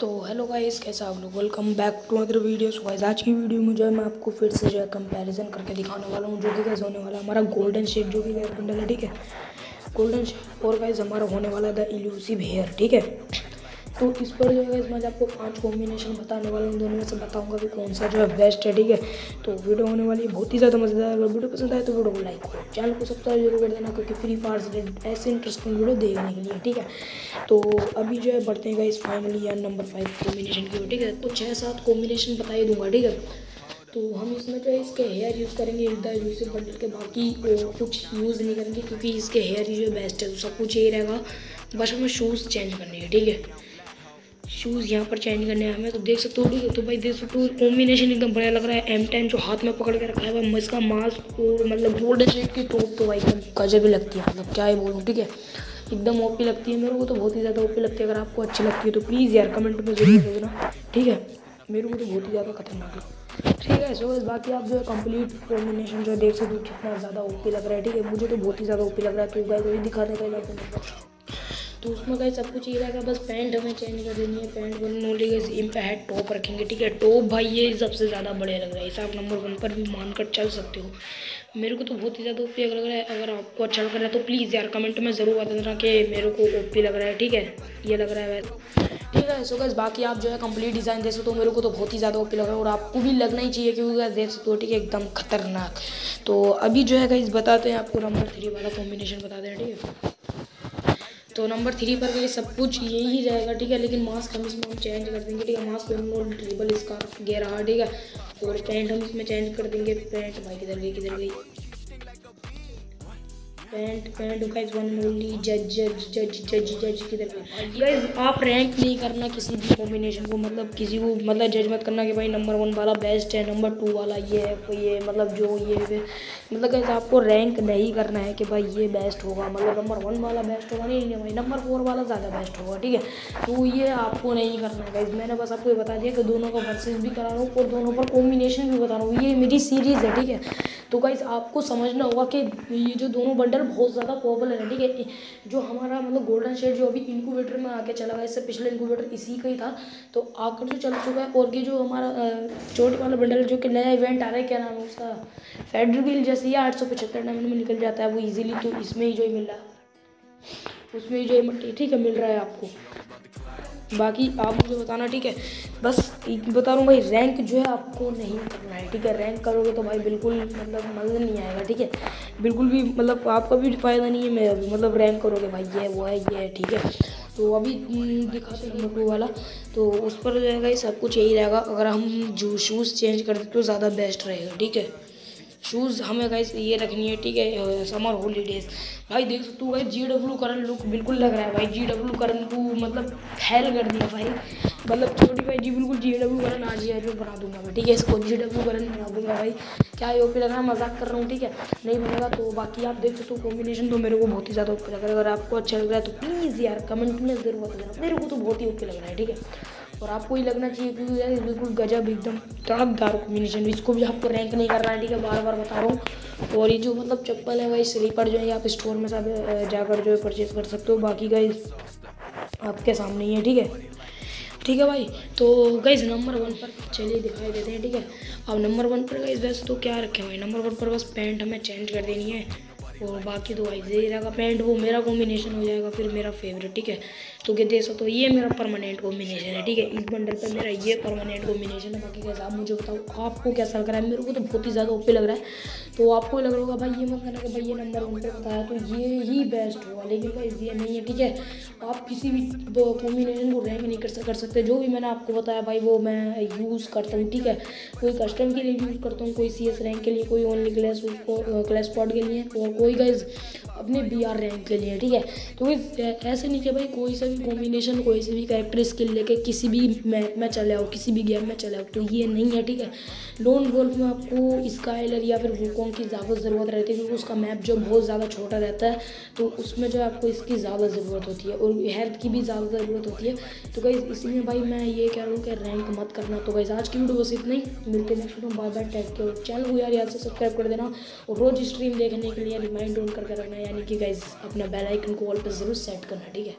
तो hello guys, कैसा आप लोग। Welcome back to other videos. Guys आज की वीडियो में जो है मैं आपको फिर से जो है कंपैरिजन करके दिखाने वाला हूँ, जो कि गाइस होने वाला हमारा गोल्डन शेड जो कि गाइस बंडल है, ठीक है, गोल्डन शेड। और गाइस हमारा होने वाला द इल्यूसिव हेयर, ठीक है। तो इस पर जो है गाइस मैं आपको 5 कॉम्बिनेशन बताने वाला हूँ, दोनों में से बताऊँगा कि कौन सा जो है बेस्ट है, ठीक है। तो वीडियो होने वाली है बहुत ही ज़्यादा मज़ेदार। अगर वीडियो पसंद आए तो वीडियो को लाइक करो, चैनल को सब्सक्राइब जरूर कर देना, क्योंकि फ्री फायर से ऐसे इंटरेस्टिंग वीडियो देखने के लिए, ठीक है। तो अभी जो है बढ़ते हैं गाइस फाइनली यार नंबर 5 कॉम्बिनेशन की, ठीक है। तो 6-7 कॉम्बिनेशन बता ही दूंगा, ठीक है। तो हम इसमें जो है इसके हेयर यूज़ करेंगे द इल्यूसिव बंडल के, बाकी कुछ यूज़ नहीं करेंगे क्योंकि इसके हेयर जो बेस्ट है, तो सब कुछ यही रहेगा। बस हमें शूज़ चेंज करने हैं, ठीक है, शूज़ यहाँ पर चेंज करने हैं हमें, तो देख सकते हो, ठीक है। तो भाई देख सकते हो कॉम्बिनेशन एकदम बढ़िया लग रहा है। M10 जो हाथ में पकड़ के रखा है भाई, इसका मास्क और मतलब गोल्डन शेड की टॉप तो भाई एकदम गजब ही लगती है, मतलब क्या ही बोलूँ, ठीक है, एकदम ओपी लगती है। मेरे को तो बहुत ही ज़्यादा ओपी लगती है, अगर आपको अच्छी लगती है तो प्लीज़ यार कमेंट में जरूर भेजना, ठीक है। मेरे को तो बहुत ही ज़्यादा खतरनाक है, ठीक है। सो बाकी आप जो है कंप्लीट कॉम्बिनेशन जो है देख सकते हो कितना ज़्यादा ओपी लग रहा है, ठीक है। मुझे तो बहुत ही ज़्यादा ओपी लग रहा है, तो भाई वही दिखा देगा। तो उसमें गाइस सब कुछ ये रहेगा, बस पैंट हमें चेंज कर देनी है, पैंट बन ओनली गाइस। इन पे हेड टॉप रखेंगे, ठीक है। टॉप भाई ये सबसे ज़्यादा बढ़िया लग रहा है, इसे आप नंबर 1 पर भी मानकर चल सकते हो। मेरे को तो बहुत ही ज़्यादा ओपी लग रहा है, अगर आपको अच्छा लग रहा है तो प्लीज़ यार कमेंट में ज़रूर बता देना कि मेरे को ओपी लग रहा है, ठीक है, ये लग रहा है, ठीक है। सो गाइस बाकी आप जो है कंप्लीट डिज़ाइन देख सकते हो, मेरे को तो बहुत ही ज़्यादा ओपी लग रहा है और आपको भी लगना ही चाहिए क्योंकि गाइस देख सकते हो, ठीक है, एकदम खतरनाक। तो अभी जो है गाइस बताते हैं आपको नंबर 3 वाला कॉम्बिनेशन बताते हैं, ठीक है। तो नंबर 3 पर गई सब कुछ यही रहेगा, ठीक है, लेकिन मास्क हम इसमें चेंज कर देंगे, ठीक है। मास्क हम ट्रिपल स्कार्फ गया रहा, ठीक है, और पैंट हम इसमें चेंज कर देंगे। पैंट भाई किधर गई पैंट गाइस वन ओनली जज किधर गई गाइस। आप रैंक नहीं करना किसी भी कॉम्बिनेशन को, मतलब किसी को मतलब जज मत करना कि भाई नंबर 1 वाला बेस्ट है, नंबर 2 वाला ये है, कोई ये मतलब जो ये मतलब गाइस आपको रैंक नहीं करना है कि भाई ये बेस्ट होगा, मतलब नंबर 1 वाला बेस्ट होगा, नहीं भाई नंबर 4 वाला ज़्यादा बेस्ट होगा, ठीक है। तो ये आपको नहीं करना है गाइस। मैंने बस आपको ये बता दिया कि दोनों का वर्सेस भी करा रहा हूँ और दोनों पर कॉम्बिनेशन भी बता रहा हूँ, ये मेरी सीरीज़ है, ठीक है। तो गाइस आपको समझना होगा कि ये जो दोनों बंडल बहुत ज़्यादा पॉपुलर है, ठीक है। जो हमारा मतलब गोल्डन शेड जो अभी इंक्यूबेटर में आके चला गया, इससे पिछले इंक्यूबेटर इसी का ही था, तो आकर जो चल चुका है। और ये जो हमारा छोटे वाला बंडल जो कि नया इवेंट आ रहा है, क्या नाम है उसका, फेडरल जैसे ही 875 डायमंड में निकल जाता है वो इजीली, तो इसमें ही जो मिल रहा है, उसमें ही जो है, ठीक है, मिल रहा है आपको। बाकी आप मुझे बताना, ठीक है। बस बता रहा हूँ भाई रैंक जो है आपको नहीं करना है, ठीक है। रैंक करोगे तो भाई बिल्कुल मतलब मज़ा नहीं आएगा, ठीक है, बिल्कुल भी, मतलब आपका भी फ़ायदा नहीं है मेरा भी, मतलब रैंक करोगे भाई ये वो है ये है, ठीक है। तो अभी दिखाते हैं नंबर 2 वाला, तो उस पर जो है सब कुछ यही रहेगा। अगर हम जो शूज़ चेंज कर दें तो ज़्यादा बेस्ट रहेगा, ठीक है। शूज़ हमें गाइस ये रखनी है, ठीक है, समर हॉलीडेज। भाई देख सकते हो भाई GW करन लुक बिल्कुल लग रहा है भाई, GW करन को मतलब फैल कर दिया भाई, मतलब छोटी भाई जी बिल्कुल GW करन आज ही जो बना दूंगा मैं, ठीक है, इसको GW करन बना दूंगा भाई, क्या ये ओपी लग रहा है, मजाक कर रहा हूँ, ठीक है, नहीं बनेगा। तो बाकी आप देख सकते हो कॉम्बिनेशन तो मेरे को बहुत ही ज़्यादा ओपी लग रहा है, अगर आपको अच्छा लग रहा है तो प्लीज़ यार कमेंट में ज़रूर बता देना, मेरे को तो बहुत ही ओपी लग रहा है, ठीक है, और आपको ही लगना चाहिए क्योंकि यार बिल्कुल गजब एकदम तड़कदार कॉम्बिनेशन। इसको भी आपको रैंक नहीं करना है, ठीक है, बार बार बता रहा हूँ। और ये जो मतलब चप्पल है भाई स्लीपर जो है आप स्टोर में सब जाकर जो है परचेज़ कर सकते हो, बाकी गाइस आपके सामने ही है, ठीक है, ठीक है भाई। तो गाइस नंबर 1 पर चलिए दिखाई देते हैं, ठीक है। अब नंबर 1 पर गाइस वैसे तो क्या रखें भाई, नंबर 1 पर बस पैंट हमें चेंज कर देनी है और बाकी तो गाइस यही रहेगा। पैंट वो मेरा कॉम्बिनेशन हो जाएगा फिर मेरा फेवरेट, ठीक है। तो ये देख सकते हो ये मेरा परमानेंट कॉम्बिनेशन है, ठीक है, इस बंडल पे मेरा ये परमानेंट कॉम्बिनेशन है। बाकी गाइस आप मुझे बताओ आपको कैसा लग रहा है, मेरे को तो बहुत ही ज़्यादा ओपी लग रहा है, तो आपको लग रहा होगा भाई ये मत करना कि भाई ये नंबर 1 पर बताया तो ये ही बेस्ट होगा, लेकिन भाई ये नहीं है, ठीक है। आप किसी भी कॉम्बिनेशन को रैंक नहीं कर सकते, जो भी मैंने आपको बताया भाई वो मैं यूज़ करता हूँ, ठीक है, कोई कस्टम के लिए यूज़ करता हूँ, कोई CS रैंक के लिए, कोई ओनली क्लास स्पॉट के लिए, और कोई गाइस अपने BR रैंक के लिए, ठीक है। तो ऐसे नहीं कि भाई कोई सा भी कॉम्बिनेशन कोई से भी कैरेक्टर स्किल लेके किसी भी मैप में चले आओ, किसी भी गेम में चले आओ, तो ये नहीं है, ठीक है। लोन वोल्फ में आपको स्काइलर या फिर वुकोंग की ज़्यादा ज़रूरत रहती है क्योंकि उसका मैप जो बहुत ज़्यादा छोटा रहता है, तो उसमें जो आपको इसकी ज़्यादा ज़रूरत होती है और हेल्थ की भी ज़्यादा ज़रूरत होती है। तो गाइस इसलिए भाई मैं ये कह रहा हूँ कि रैंक मत करना। तो गाइस आज की वीडियो बस इतना ही, मिलते नेक्स्ट वीडियो में, bye bye, take care. Channel को यार से सब्सक्राइब कर देना और रोज़ स्ट्रीम देखने के लिए रिमाइंड ऑन करके रखना, यानी कि गाइस अपना बेल आइकन को ऑल पर ज़रूर सेट करना, ठीक है।